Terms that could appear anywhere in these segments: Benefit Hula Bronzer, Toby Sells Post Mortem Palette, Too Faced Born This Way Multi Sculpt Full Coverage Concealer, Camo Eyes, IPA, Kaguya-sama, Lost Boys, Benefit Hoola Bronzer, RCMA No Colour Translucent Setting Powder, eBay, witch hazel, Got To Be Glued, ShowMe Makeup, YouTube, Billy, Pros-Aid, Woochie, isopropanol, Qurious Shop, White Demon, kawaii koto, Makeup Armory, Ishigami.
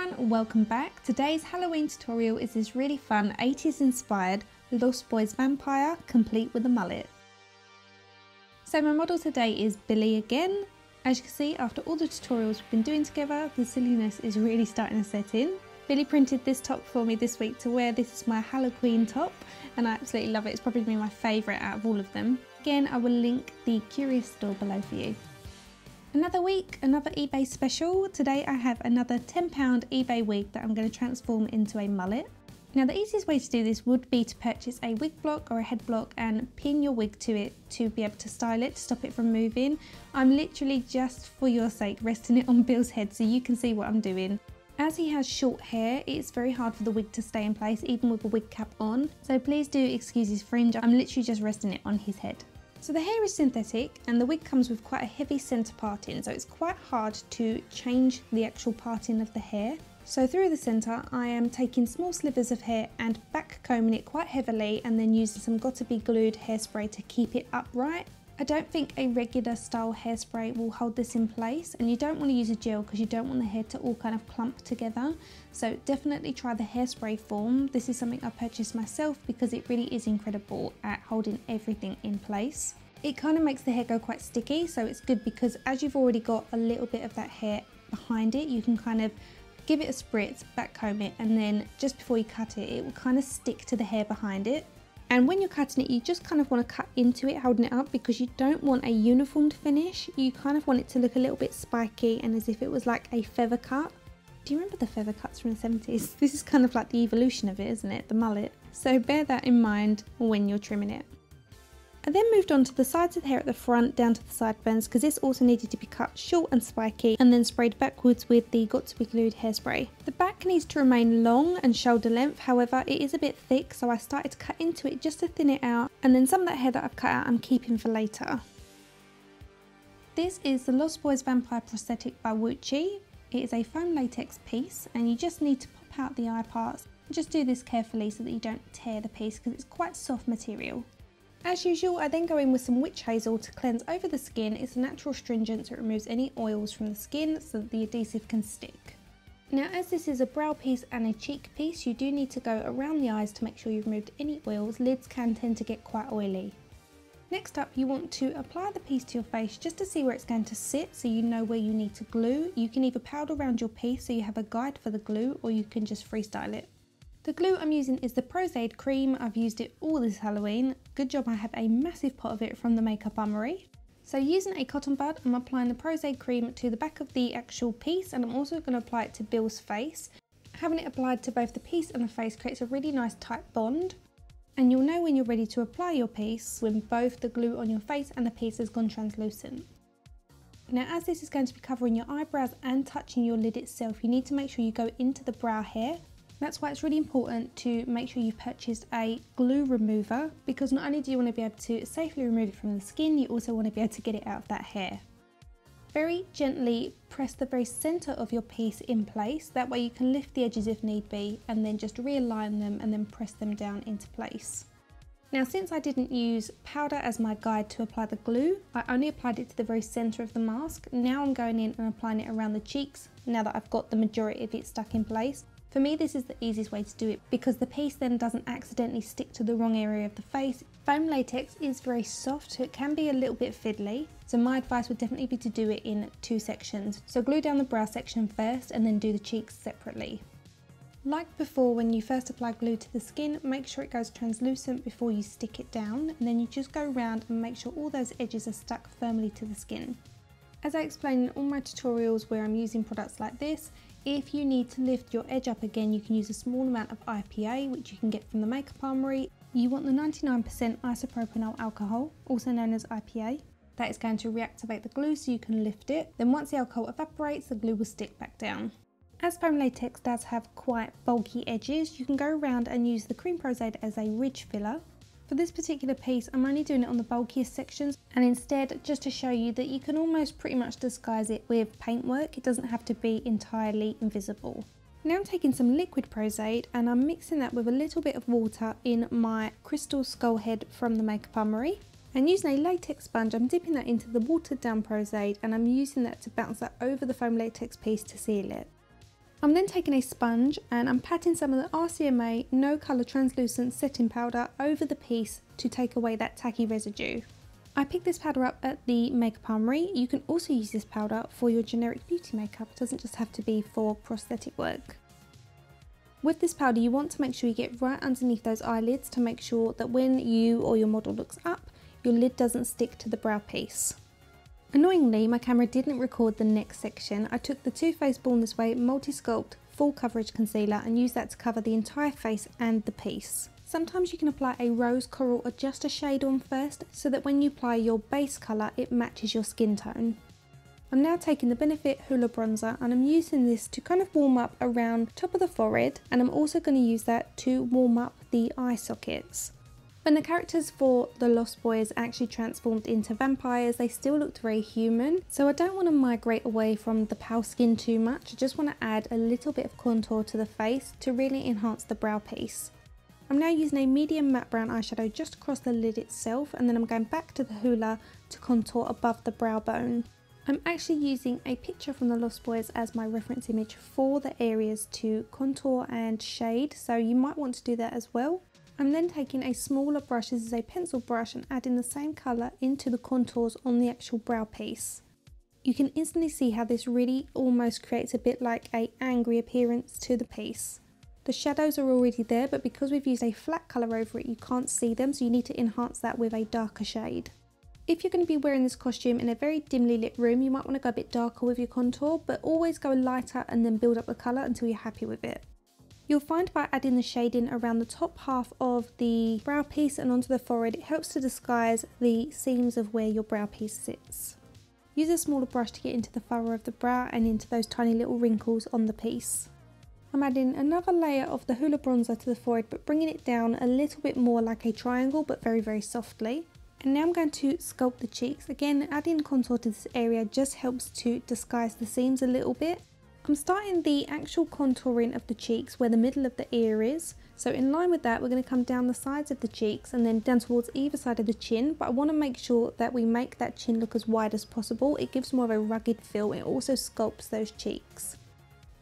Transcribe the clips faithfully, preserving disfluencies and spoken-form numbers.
everyone, welcome back. Today's Halloween tutorial is this really fun eighties inspired Lost Boys vampire complete with a mullet. So my model today is Billy again. As you can see, after all the tutorials we've been doing together, the silliness is really starting to set in. Billy printed this top for me this week to wear. This is my Halloween top and I absolutely love it. It's probably my favourite out of all of them. Again, I will link the Curious store below for you. Another week, another eBay special. Today I have another ten pound eBay wig that I'm going to transform into a mullet. Now the easiest way to do this would be to purchase a wig block or a head block and pin your wig to it to be able to style it, to stop it from moving. I'm literally just for your sake resting it on Bill's head so you can see what I'm doing. As he has short hair, it's very hard for the wig to stay in place even with a wig cap on. So please do excuse his fringe, I'm literally just resting it on his head. So the hair is synthetic and the wig comes with quite a heavy centre parting, so it's quite hard to change the actual parting of the hair. So through the centre I am taking small slivers of hair and back combing it quite heavily and then using some Got To Be Glued hairspray to keep it upright. I don't think a regular style hairspray will hold this in place, and you don't want to use a gel because you don't want the hair to all kind of clump together. So definitely try the hairspray form. This is something I purchased myself because it really is incredible at holding everything in place. It kind of makes the hair go quite sticky, so it's good because as you've already got a little bit of that hair behind it, you can kind of give it a spritz, backcomb it, and then just before you cut it, it will kind of stick to the hair behind it. And when you're cutting it, you just kind of want to cut into it, holding it up, because you don't want a uniformed finish. You kind of want it to look a little bit spiky and as if it was like a feather cut. Do you remember the feather cuts from the seventies? This is kind of like the evolution of it, isn't it? The mullet. So bear that in mind when you're trimming it. I then moved on to the sides of the hair at the front, down to the sideburns, because this also needed to be cut short and spiky and then sprayed backwards with the Got To Be Glued hairspray. The back needs to remain long and shoulder length, however it is a bit thick, so I started to cut into it just to thin it out, and then some of that hair that I've cut out I'm keeping for later. This is the Lost Boys Vampire Prosthetic by Woochie. It is a foam latex piece and you just need to pop out the eye parts. Just do this carefully so that you don't tear the piece because it's quite soft material. As usual, I then go in with some witch hazel to cleanse over the skin. It's a natural astringent, so it removes any oils from the skin so that the adhesive can stick. Now as this is a brow piece and a cheek piece, you do need to go around the eyes to make sure you've removed any oils. Lids can tend to get quite oily. Next up, you want to apply the piece to your face just to see where it's going to sit so you know where you need to glue. You can either powder around your piece so you have a guide for the glue, or you can just freestyle it. The glue I'm using is the Pros-Aid cream. I've used it all this Halloween. Good job I have a massive pot of it from the Makeup Armory. So using a cotton bud, I'm applying the Pros-Aid cream to the back of the actual piece, and I'm also going to apply it to Bill's face. Having it applied to both the piece and the face creates a really nice tight bond, and you'll know when you're ready to apply your piece when both the glue on your face and the piece has gone translucent. Now as this is going to be covering your eyebrows and touching your lid itself, you need to make sure you go into the brow hair. That's why it's really important to make sure you've purchased a glue remover, because not only do you want to be able to safely remove it from the skin, you also want to be able to get it out of that hair. Very gently press the very centre of your piece in place, that way you can lift the edges if need be and then just realign them and then press them down into place. Now since I didn't use powder as my guide to apply the glue, I only applied it to the very centre of the mask. Now I'm going in and applying it around the cheeks now that I've got the majority of it stuck in place. For me, this is the easiest way to do it because the piece then doesn't accidentally stick to the wrong area of the face. Foam latex is very soft, so it can be a little bit fiddly. So my advice would definitely be to do it in two sections. So glue down the brow section first and then do the cheeks separately. Like before, when you first apply glue to the skin, make sure it goes translucent before you stick it down. And then you just go round and make sure all those edges are stuck firmly to the skin. As I explain in all my tutorials where I'm using products like this, if you need to lift your edge up again, you can use a small amount of I P A, which you can get from the Makeup Armory. You want the ninety-nine percent isopropanol alcohol, also known as I P A. That is going to reactivate the glue so you can lift it. Then once the alcohol evaporates, the glue will stick back down. As foam latex does have quite bulky edges, you can go around and use the cream Pros-Aid as a ridge filler. For this particular piece, I'm only doing it on the bulkiest sections, and instead just to show you that you can almost pretty much disguise it with paintwork. It doesn't have to be entirely invisible. Now I'm taking some liquid Pros-Aid and I'm mixing that with a little bit of water in my crystal skull head from the Makeup Armory, and using a latex sponge I'm dipping that into the watered down Pros-Aid and I'm using that to bounce that over the foam latex piece to seal it. I'm then taking a sponge and I'm patting some of the R C M A No Colour Translucent Setting Powder over the piece to take away that tacky residue. I picked this powder up at the Makeup Armory. You can also use this powder for your generic beauty makeup. It doesn't just have to be for prosthetic work. With this powder, you want to make sure you get right underneath those eyelids to make sure that when you or your model looks up, your lid doesn't stick to the brow piece. Annoyingly, my camera didn't record the next section. I took the Too Faced Born This Way Multi Sculpt Full Coverage Concealer and used that to cover the entire face and the piece. Sometimes you can apply a rose, coral or just a shade on first so that when you apply your base colour it matches your skin tone. I'm now taking the Benefit Hula Bronzer and I'm using this to kind of warm up around top of the forehead, and I'm also going to use that to warm up the eye sockets. When the characters for the Lost Boys actually transformed into vampires, they still looked very human, so I don't want to migrate away from the pale skin too much. I just want to add a little bit of contour to the face to really enhance the brow piece. I'm now using a medium matte brown eyeshadow just across the lid itself, and then I'm going back to the hula to contour above the brow bone. I'm actually using a picture from the Lost Boys as my reference image for the areas to contour and shade, so you might want to do that as well. I'm then taking a smaller brush, this is a pencil brush, and adding the same colour into the contours on the actual brow piece. You can instantly see how this really almost creates a bit like an angry appearance to the piece. The shadows are already there, but because we've used a flat colour over it you can't see them, so you need to enhance that with a darker shade. If you're going to be wearing this costume in a very dimly lit room, you might want to go a bit darker with your contour, but always go lighter and then build up the colour until you're happy with it. You'll find by adding the shading around the top half of the brow piece and onto the forehead, it helps to disguise the seams of where your brow piece sits. Use a smaller brush to get into the furrow of the brow and into those tiny little wrinkles on the piece. I'm adding another layer of the hula bronzer to the forehead, but bringing it down a little bit more like a triangle, but very, very softly. And now I'm going to sculpt the cheeks. Again, adding contour to this area just helps to disguise the seams a little bit. I'm starting the actual contouring of the cheeks where the middle of the ear is, so in line with that we're going to come down the sides of the cheeks and then down towards either side of the chin, but I want to make sure that we make that chin look as wide as possible. It gives more of a rugged feel, it also sculpts those cheeks.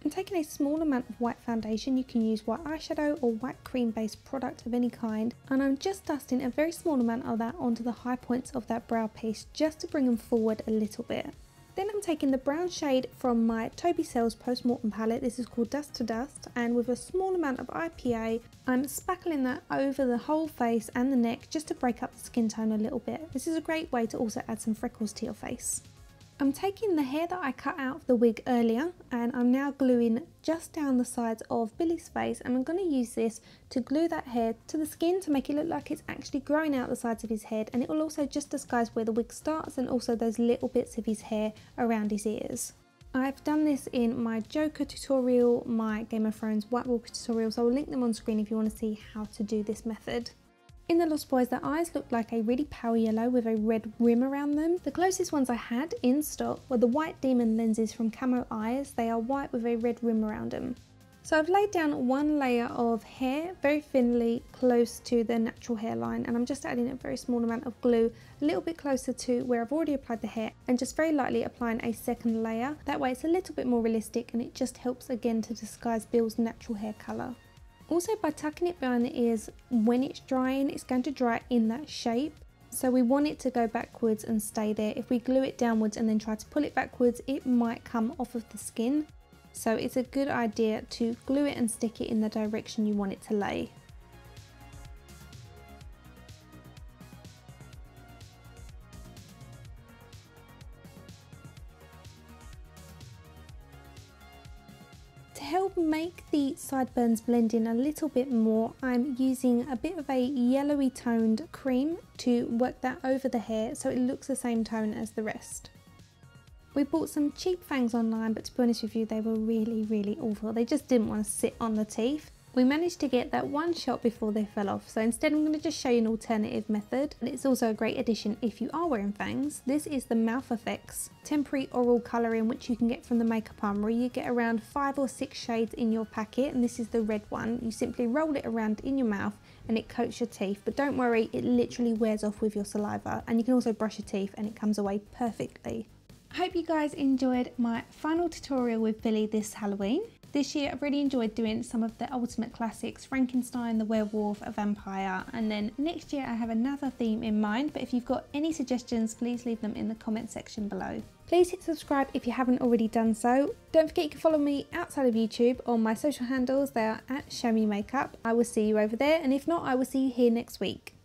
I'm taking a small amount of white foundation, you can use white eyeshadow or white cream based product of any kind, and I'm just dusting a very small amount of that onto the high points of that brow piece just to bring them forward a little bit. Then I'm taking the brown shade from my Toby Sells Post Mortem Palette, this is called Dust to Dust, and with a small amount of I P A, I'm spackling that over the whole face and the neck just to break up the skin tone a little bit. This is a great way to also add some freckles to your face. I'm taking the hair that I cut out of the wig earlier and I'm now gluing just down the sides of Billy's face, and I'm going to use this to glue that hair to the skin to make it look like it's actually growing out the sides of his head, and it will also just disguise where the wig starts and also those little bits of his hair around his ears. I've done this in my Joker tutorial, my Game of Thrones White Walker tutorial, so I'll link them on screen if you want to see how to do this method. In the Lost Boys, their eyes looked like a really pale yellow with a red rim around them. The closest ones I had in stock were the White Demon lenses from Camo Eyes. They are white with a red rim around them. So I've laid down one layer of hair very thinly close to the natural hairline, and I'm just adding a very small amount of glue a little bit closer to where I've already applied the hair, and just very lightly applying a second layer. That way it's a little bit more realistic and it just helps again to disguise Bill's natural hair colour. Also, by tucking it behind the ears when it's drying, it's going to dry in that shape, so we want it to go backwards and stay there. If we glue it downwards and then try to pull it backwards, it might come off of the skin, so it's a good idea to glue it and stick it in the direction you want it to lay. To help make the sideburns blend in a little bit more, I'm using a bit of a yellowy toned cream to work that over the hair so it looks the same tone as the rest. We bought some cheap fangs online, but to be honest with you they were really really awful. They just didn't want to sit on the teeth. We managed to get that one shot before they fell off, so instead I'm going to just show you an alternative method, and it's also a great addition if you are wearing fangs. This is the Mouth Effects Temporary Oral Colouring, which you can get from the Makeup Armory. You get around five or six shades in your packet, and this is the red one. You simply roll it around in your mouth and it coats your teeth, but don't worry, it literally wears off with your saliva, and you can also brush your teeth and it comes away perfectly. I hope you guys enjoyed my final tutorial with Billy this Halloween. This year I've really enjoyed doing some of the ultimate classics, Frankenstein, the werewolf, a vampire, and then next year I have another theme in mind, but if you've got any suggestions please leave them in the comment section below. Please hit subscribe if you haven't already done so. Don't forget you can follow me outside of YouTube on my social handles, they are at ShowMe Makeup. I will see you over there, and if not I will see you here next week.